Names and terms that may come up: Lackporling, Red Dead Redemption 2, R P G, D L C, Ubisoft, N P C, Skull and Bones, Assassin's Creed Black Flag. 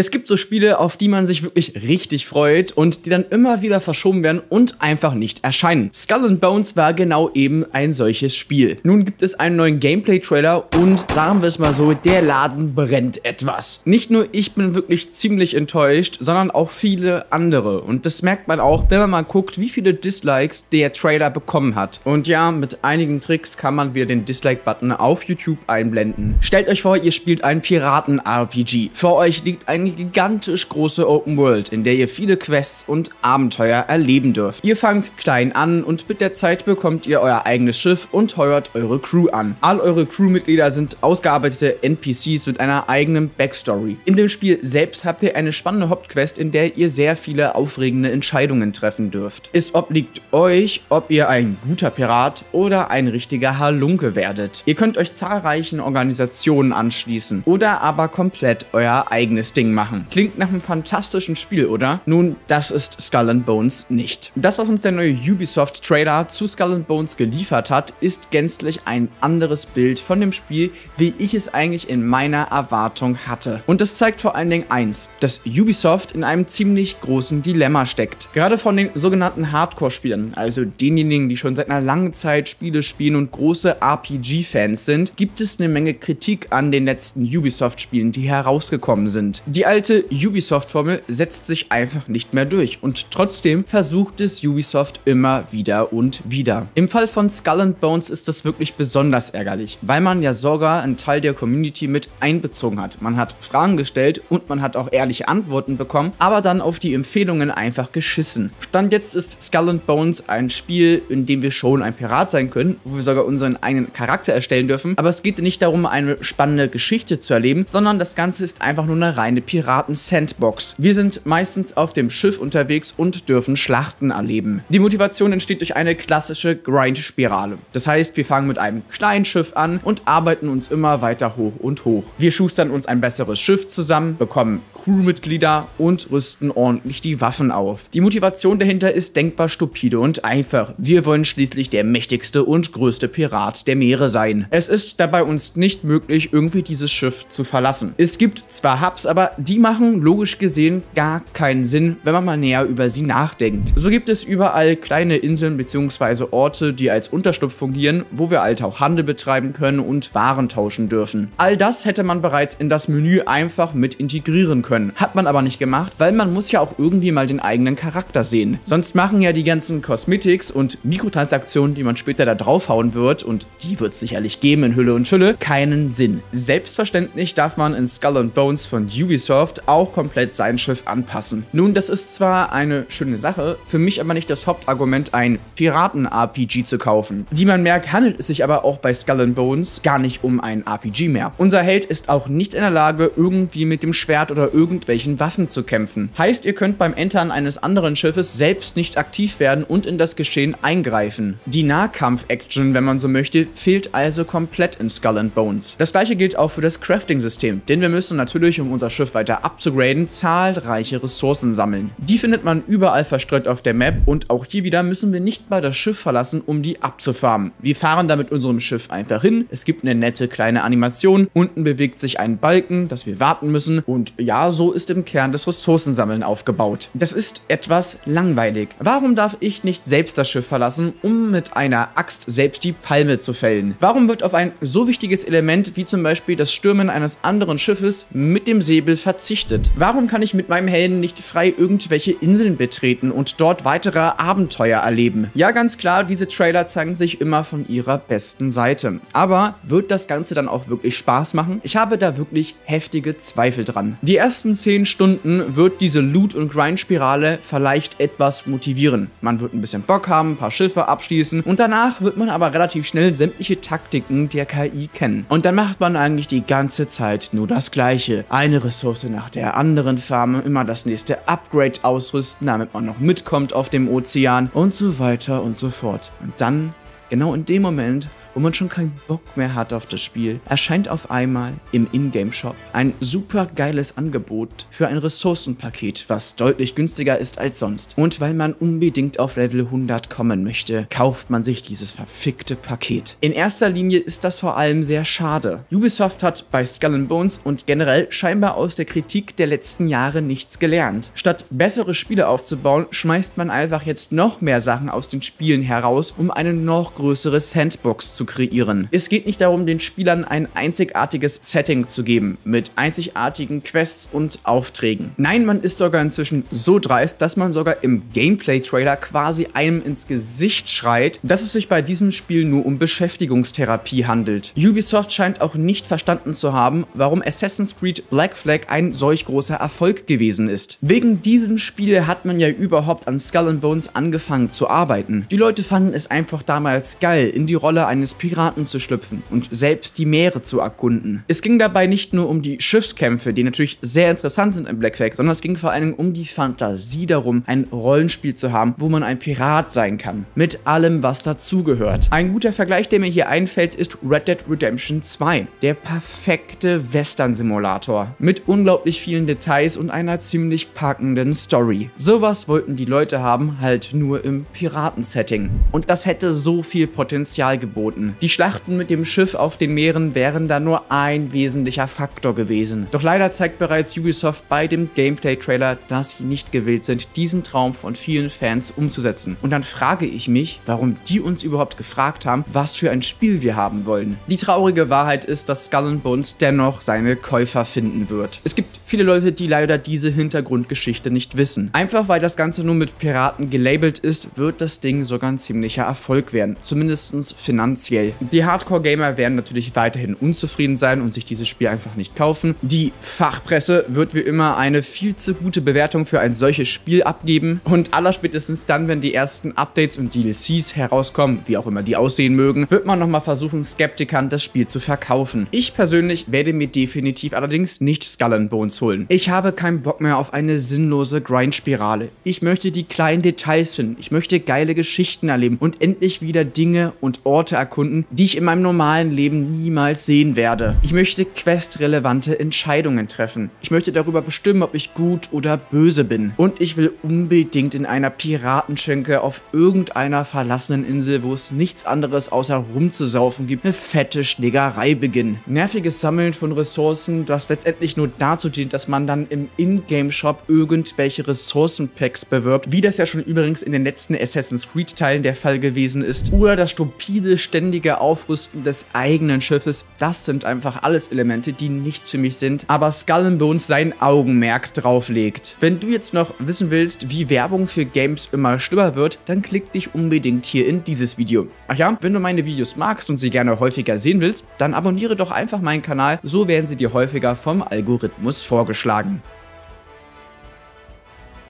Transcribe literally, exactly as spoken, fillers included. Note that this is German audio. Es gibt so Spiele, auf die man sich wirklich richtig freut und die dann immer wieder verschoben werden und einfach nicht erscheinen. Skull and Bones war genau eben ein solches Spiel. Nun gibt es einen neuen Gameplay-Trailer und sagen wir es mal so, der Laden brennt etwas. Nicht nur ich bin wirklich ziemlich enttäuscht, sondern auch viele andere. Und das merkt man auch, wenn man mal guckt, wie viele Dislikes der Trailer bekommen hat. Und ja, mit einigen Tricks kann man wieder den Dislike-Button auf YouTube einblenden. Stellt euch vor, ihr spielt ein Piraten-R P G. Vor euch liegt ein eine gigantisch große Open World, in der ihr viele Quests und Abenteuer erleben dürft. Ihr fangt klein an und mit der Zeit bekommt ihr euer eigenes Schiff und heuert eure Crew an. All eure Crewmitglieder sind ausgearbeitete N P Cs mit einer eigenen Backstory. In dem Spiel selbst habt ihr eine spannende Hauptquest, in der ihr sehr viele aufregende Entscheidungen treffen dürft. Es obliegt euch, ob ihr ein guter Pirat oder ein richtiger Halunke werdet. Ihr könnt euch zahlreichen Organisationen anschließen oder aber komplett euer eigenes Ding machen. Klingt nach einem fantastischen Spiel, oder? Nun, das ist Skull and Bones nicht. Das, was uns der neue Ubisoft-Trailer zu Skull and Bones geliefert hat, ist gänzlich ein anderes Bild von dem Spiel, wie ich es eigentlich in meiner Erwartung hatte. Und das zeigt vor allen Dingen eins, dass Ubisoft in einem ziemlich großen Dilemma steckt. Gerade von den sogenannten Hardcore-Spielern, also denjenigen, die schon seit einer langen Zeit Spiele spielen und große R P G-Fans sind, gibt es eine Menge Kritik an den letzten Ubisoft-Spielen, die herausgekommen sind. Die alte Ubisoft-Formel setzt sich einfach nicht mehr durch und trotzdem versucht es Ubisoft immer wieder und wieder. Im Fall von Skull and Bones ist das wirklich besonders ärgerlich, weil man ja sogar einen Teil der Community mit einbezogen hat. Man hat Fragen gestellt und man hat auch ehrliche Antworten bekommen, aber dann auf die Empfehlungen einfach geschissen. Stand jetzt ist Skull and Bones ein Spiel, in dem wir schon ein Pirat sein können, wo wir sogar unseren eigenen Charakter erstellen dürfen, aber es geht nicht darum, eine spannende Geschichte zu erleben, sondern das Ganze ist einfach nur eine reine Piraten-Sandbox. Wir sind meistens auf dem Schiff unterwegs und dürfen Schlachten erleben. Die Motivation entsteht durch eine klassische Grind-Spirale. Das heißt, wir fangen mit einem kleinen Schiff an und arbeiten uns immer weiter hoch und hoch. Wir schustern uns ein besseres Schiff zusammen, bekommen Crewmitglieder und rüsten ordentlich die Waffen auf. Die Motivation dahinter ist denkbar stupide und einfach. Wir wollen schließlich der mächtigste und größte Pirat der Meere sein. Es ist dabei uns nicht möglich, irgendwie dieses Schiff zu verlassen. Es gibt zwar Hubs, aber die machen logisch gesehen gar keinen Sinn, wenn man mal näher über sie nachdenkt. So gibt es überall kleine Inseln bzw. Orte, die als Unterschlupf fungieren, wo wir halt auch Handel betreiben können und Waren tauschen dürfen. All das hätte man bereits in das Menü einfach mit integrieren können. Hat man aber nicht gemacht, weil man muss ja auch irgendwie mal den eigenen Charakter sehen. Sonst machen ja die ganzen Cosmetics und Mikrotransaktionen, die man später da draufhauen wird, und die wird es sicherlich geben in Hülle und Fülle, keinen Sinn. Selbstverständlich darf man in Skull and Bones von Ubisoft auch komplett sein Schiff anpassen. Nun, das ist zwar eine schöne Sache, für mich aber nicht das Hauptargument, ein Piraten-R P G zu kaufen. Wie man merkt, handelt es sich aber auch bei Skull and Bones gar nicht um ein R P G mehr. Unser Held ist auch nicht in der Lage, irgendwie mit dem Schwert oder irgendwelchen Waffen zu kämpfen. Heißt, ihr könnt beim Entern eines anderen Schiffes selbst nicht aktiv werden und in das Geschehen eingreifen. Die Nahkampf-Action, wenn man so möchte, fehlt also komplett in Skull and Bones. Das gleiche gilt auch für das Crafting-System, denn wir müssen natürlich, um unser Schiff weiter abzugraden, zahlreiche Ressourcen sammeln. Die findet man überall verstreut auf der Map und auch hier wieder müssen wir nicht mal das Schiff verlassen, um die abzufarmen. Wir fahren da mit unserem Schiff einfach hin, es gibt eine nette kleine Animation, unten bewegt sich ein Balken, dass wir warten müssen und ja, so ist im Kern das Ressourcensammeln aufgebaut. Das ist etwas langweilig. Warum darf ich nicht selbst das Schiff verlassen, um mit einer Axt selbst die Palme zu fällen? Warum wird auf ein so wichtiges Element wie zum Beispiel das Stürmen eines anderen Schiffes mit dem Säbel verzichtet? Warum kann ich mit meinem Helden nicht frei irgendwelche Inseln betreten und dort weitere Abenteuer erleben? Ja, ganz klar, diese Trailer zeigen sich immer von ihrer besten Seite. Aber wird das Ganze dann auch wirklich Spaß machen? Ich habe da wirklich heftige Zweifel dran. Die ersten zehn Stunden wird diese Loot- und Grind-Spirale vielleicht etwas motivieren. Man wird ein bisschen Bock haben, ein paar Schiffe abschließen und danach wird man aber relativ schnell sämtliche Taktiken der K I kennen. Und dann macht man eigentlich die ganze Zeit nur das Gleiche. Eine Ressource nach der anderen farmen, immer das nächste Upgrade ausrüsten, damit man noch mitkommt auf dem Ozean und so weiter und so fort. Und dann, genau in dem Moment, wo man schon keinen Bock mehr hat auf das Spiel, erscheint auf einmal im Ingame-Shop ein super geiles Angebot für ein Ressourcenpaket, was deutlich günstiger ist als sonst. Und weil man unbedingt auf Level hundert kommen möchte, kauft man sich dieses verfickte Paket. In erster Linie ist das vor allem sehr schade. Ubisoft hat bei Skull and Bones und generell scheinbar aus der Kritik der letzten Jahre nichts gelernt. Statt bessere Spiele aufzubauen, schmeißt man einfach jetzt noch mehr Sachen aus den Spielen heraus, um eine noch größere Sandbox zu kreieren. Es geht nicht darum, den Spielern ein einzigartiges Setting zu geben, mit einzigartigen Quests und Aufträgen. Nein, man ist sogar inzwischen so dreist, dass man sogar im Gameplay-Trailer quasi einem ins Gesicht schreit, dass es sich bei diesem Spiel nur um Beschäftigungstherapie handelt. Ubisoft scheint auch nicht verstanden zu haben, warum Assassin's Creed Black Flag ein solch großer Erfolg gewesen ist. Wegen diesem Spiel hat man ja überhaupt an Skull and Bones angefangen zu arbeiten. Die Leute fanden es einfach damals geil, in die Rolle eines Piraten zu schlüpfen und selbst die Meere zu erkunden. Es ging dabei nicht nur um die Schiffskämpfe, die natürlich sehr interessant sind in Black Flag, sondern es ging vor allem um die Fantasie darum, ein Rollenspiel zu haben, wo man ein Pirat sein kann, mit allem, was dazugehört. Ein guter Vergleich, der mir hier einfällt, ist Red Dead Redemption zwei, der perfekte Western-Simulator, mit unglaublich vielen Details und einer ziemlich packenden Story. Sowas wollten die Leute haben, halt nur im Piraten-Setting. Und das hätte so viel Potenzial geboten. Die Schlachten mit dem Schiff auf den Meeren wären da nur ein wesentlicher Faktor gewesen. Doch leider zeigt bereits Ubisoft bei dem Gameplay-Trailer, dass sie nicht gewillt sind, diesen Traum von vielen Fans umzusetzen. Und dann frage ich mich, warum die uns überhaupt gefragt haben, was für ein Spiel wir haben wollen. Die traurige Wahrheit ist, dass Skull and Bones dennoch seine Käufer finden wird. Es gibt viele Leute, die leider diese Hintergrundgeschichte nicht wissen. Einfach weil das Ganze nur mit Piraten gelabelt ist, wird das Ding sogar ein ziemlicher Erfolg werden. Zumindest finanziell. Die Hardcore-Gamer werden natürlich weiterhin unzufrieden sein und sich dieses Spiel einfach nicht kaufen. Die Fachpresse wird wie immer eine viel zu gute Bewertung für ein solches Spiel abgeben. Und allerspätestens dann, wenn die ersten Updates und D L Cs herauskommen, wie auch immer die aussehen mögen, wird man nochmal versuchen, Skeptikern das Spiel zu verkaufen. Ich persönlich werde mir definitiv allerdings nicht Skull and Bones holen. Ich habe keinen Bock mehr auf eine sinnlose Grindspirale. Ich möchte die kleinen Details finden. Ich möchte geile Geschichten erleben und endlich wieder Dinge und Orte erkunden, die ich in meinem normalen Leben niemals sehen werde. Ich möchte questrelevante Entscheidungen treffen. Ich möchte darüber bestimmen, ob ich gut oder böse bin. Und ich will unbedingt in einer Piratenschinke auf irgendeiner verlassenen Insel, wo es nichts anderes außer rumzusaufen gibt, eine fette Schlägerei beginnen. Nerviges Sammeln von Ressourcen, das letztendlich nur dazu dient, dass man dann im In-Game-Shop irgendwelche Ressourcenpacks bewirbt, wie das ja schon übrigens in den letzten Assassin's Creed-Teilen der Fall gewesen ist, oder das stupide, ständige Aufrüsten des eigenen Schiffes. Das sind einfach alles Elemente, die nichts für mich sind, aber Skull and Bones sein Augenmerk drauflegt. Wenn du jetzt noch wissen willst, wie Werbung für Games immer schlimmer wird, dann klick dich unbedingt hier in dieses Video. Ach ja, wenn du meine Videos magst und sie gerne häufiger sehen willst, dann abonniere doch einfach meinen Kanal, so werden sie dir häufiger vom Algorithmus vorgeschlagen.